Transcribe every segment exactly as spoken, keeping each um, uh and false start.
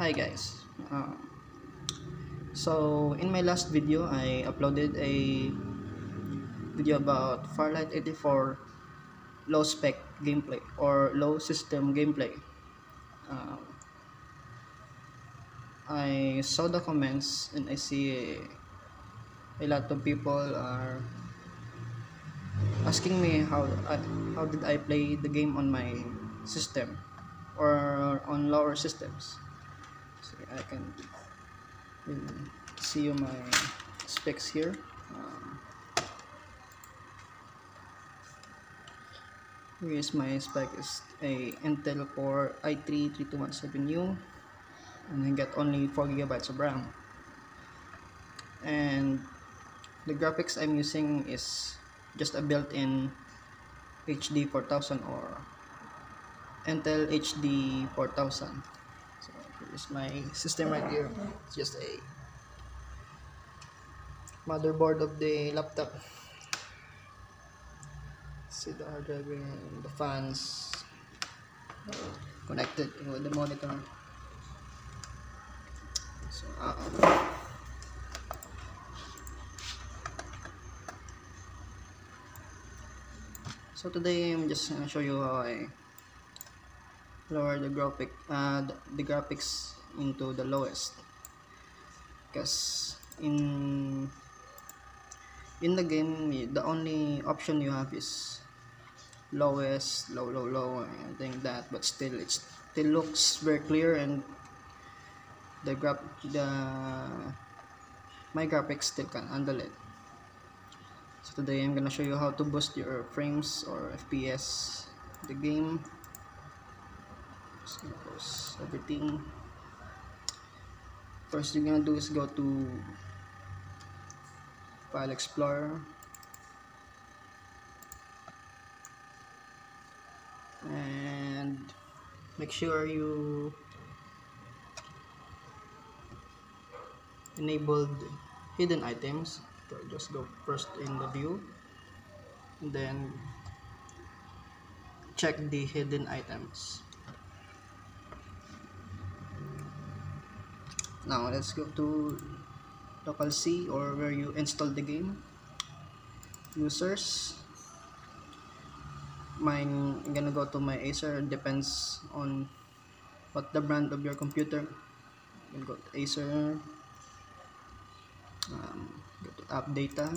Hi guys, uh, so in my last video I uploaded a video about Farlight eighty-four low spec gameplay or low system gameplay. uh, I saw the comments and I see a lot of people are asking me how I, how did I play the game on my system or on lower systems. So I can see you my specs here. Um, here is my spec is a Intel Core i three thirty-two seventeen U, and I get only four gigabytes of RAM. And the graphics I'm using is just a built-in H D four thousand or Intel H D four thousand. So here is my system right here. It's just a motherboard of the laptop. See the hard drive and the fans connected with the monitor. So uh -oh. So today I'm just gonna show you how I lower the graphic, uh, the, the graphics into the lowest. Because in in the game, the only option you have is lowest, low, low, low, and think that. But still, it still looks very clear, and the graph, the my graphics still can handle it. So today I'm gonna show you how to boost your frames or F P S the game. Just gonna close everything. First you're gonna do is go to File Explorer and make sure you enabled hidden items. So just go first in the view and then check the hidden items. Now let's go to local C or where you install the game, users. Mine, I'm gonna go to my Acer. Depends on what the brand of your computer. We'll go to Acer. Um, go to app data,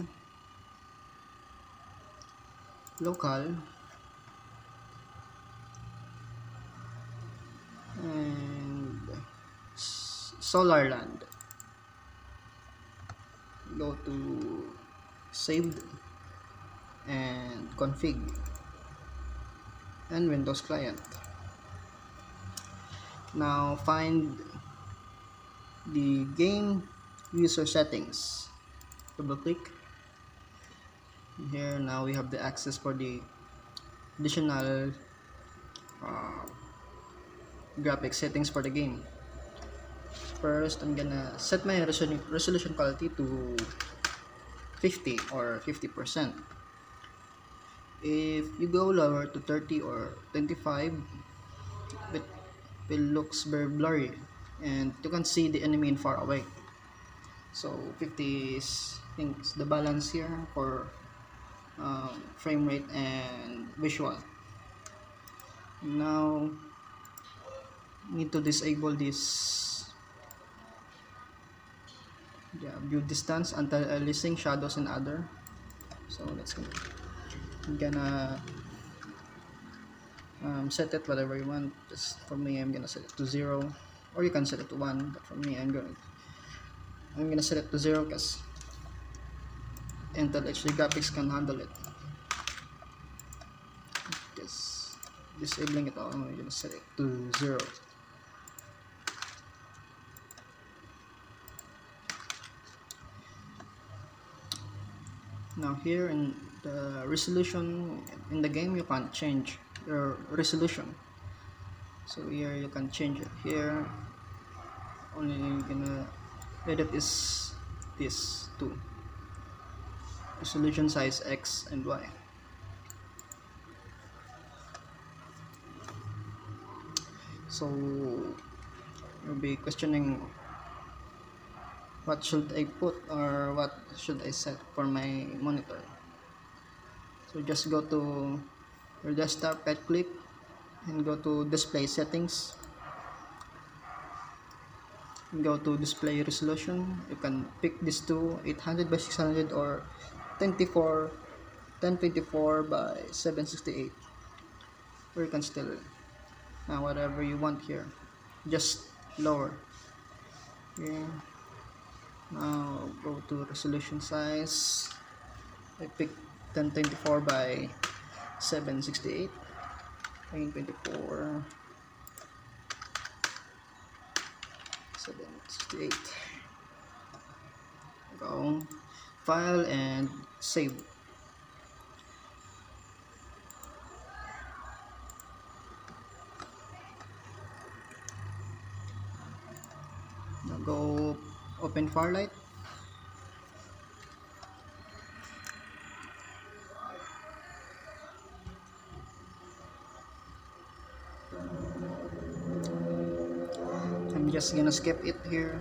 local, and Solarland. Go to saved and config and Windows client. Now find the game user settings, double click here. Now we have the access for the additional uh, graphic settings for the game. First I'm gonna set my resolution resolution quality to fifty or fifty percent. If you go lower to thirty or twenty-five, it will looks very blurry and you can see the enemy in far away. So fifty is, I think, is the balance here for uh, frame rate and visual. Now need to disable this yeah, view distance, anti-aliasing, shadows and other. So let's go. I'm gonna um, set it whatever you want. Just for me I'm gonna set it to zero, or you can set it to one, but for me I'm going I'm gonna set it to zero because Intel H D Graphics can handle it. Just disabling it all, I'm gonna set it to zero. Now here in the resolution in the game you can't change your resolution. So here you can change it here. Only you're gonna Edit is this two, resolution size X and Y. So you'll be questioning what should I put or what should I set for my monitor. So just go to your desktop, right click, and go to display settings. Go to display resolution. You can pick this to eight hundred by six hundred or ten twenty-four by seven sixty-eight, or you can still uh, whatever you want here, just lower. Okay, now go to resolution size. I pick ten twenty-four by seven sixty-eight, ten twenty-four seven sixty-eight. Go file and save. Now go open Farlight. I'm just gonna skip it here.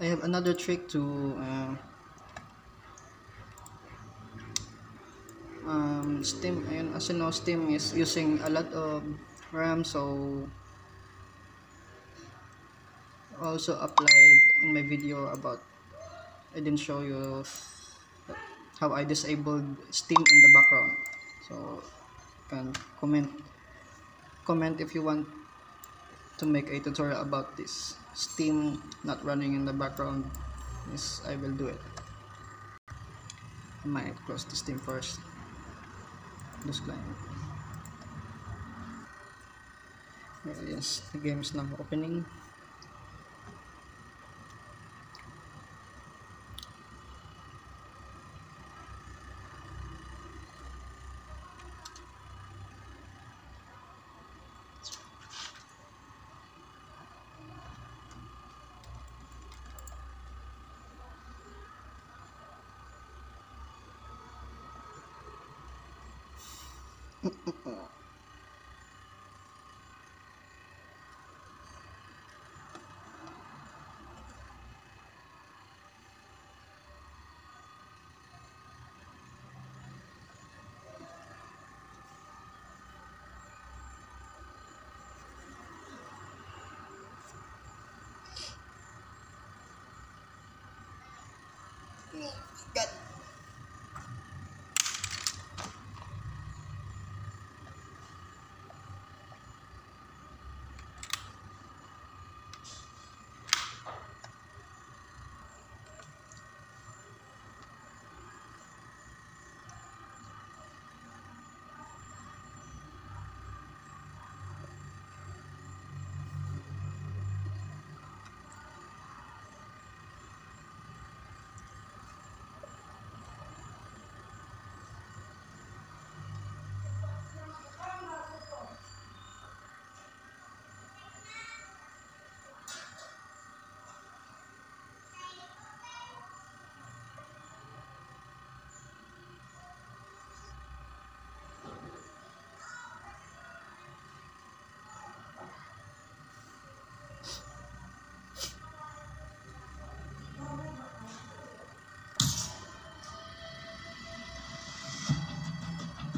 I have another trick to uh, um, Steam, and as you know, Steam is using a lot of RAM, so also applied in my video about, I didn't show you how I disabled Steam in the background, so you can comment comment if you want to make a tutorial about this. Steam not running in the background, yes, I will do it. I might close the Steam first. This client. Well, yes, the game is now opening. Got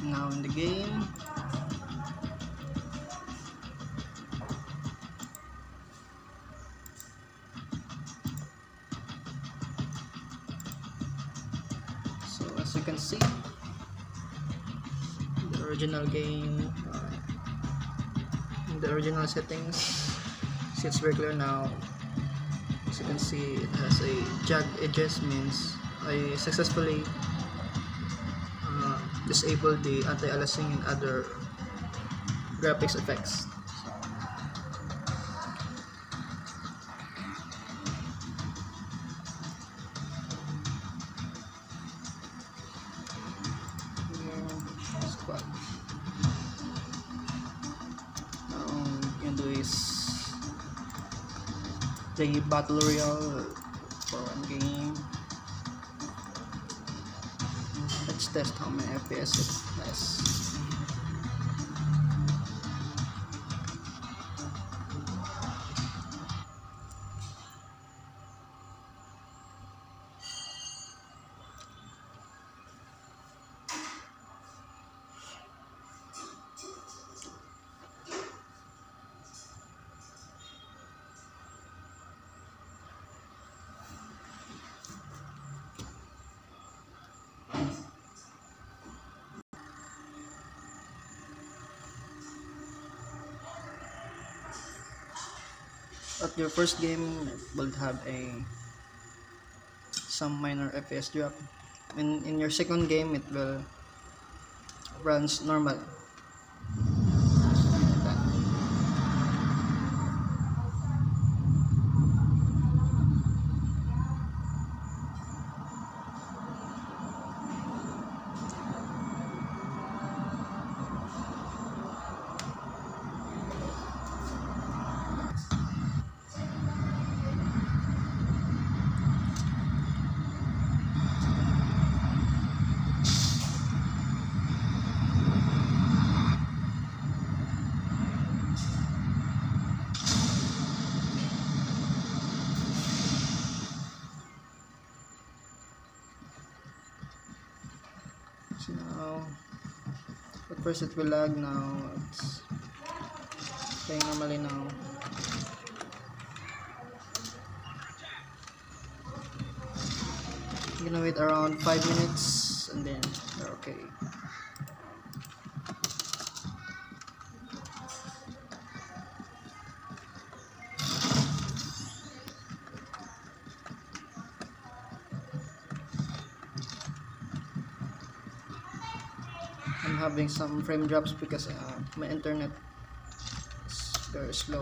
now in the game. So as you can see, the original game, uh, in the original settings, it's very clear now. As you can see, it has a jagged edges, means I successfully disable the anti-aliasing and other graphics effects. Now what we can do is play Battle Royale for one game. Let's test how many F P S it has. at your first game will have a some minor F P S drop, and in your second game it will runs normal. So now, at first it will lag, now it's playing normally now. I'm gonna wait around five minutes and then you're okay. Having some frame drops because uh, my internet is very slow.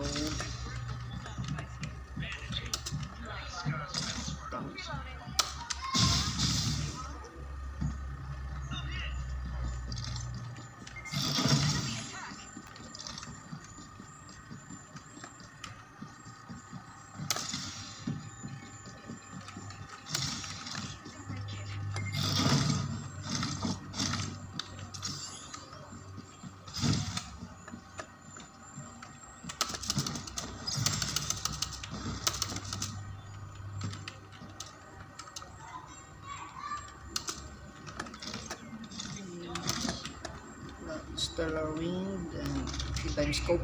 Done. Stellar Wing and three times scope.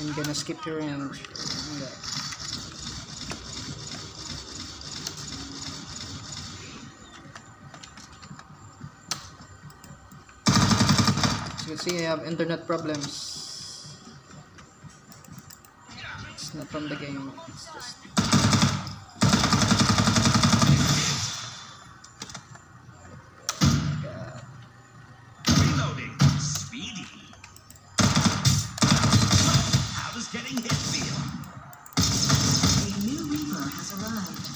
I'm gonna skip here and yeah. You see, I have internet problems. It's not from the game, it's just. God. Reloading. Speedy. How does getting hit feel? A new Reaper has arrived.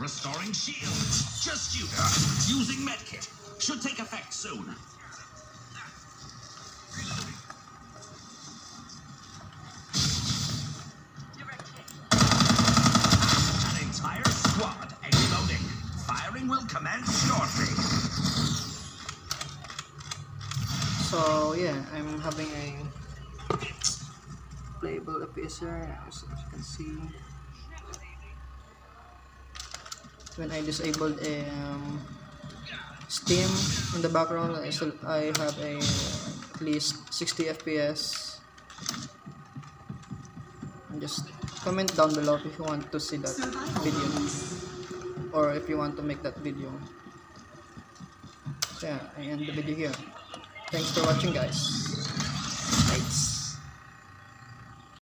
Restoring shields. Just you. Using medkit. Should take effect soon. An entire squad exploding. Firing will commence shortly. So yeah, I'm having a playable F P S here, as you can see. When I disabled um, Steam in the background, I, still, I have a, at least sixty F P S. Just comment down below if you want to see that video, or if you want to make that video. So yeah, I end the video here. Thanks for watching, guys.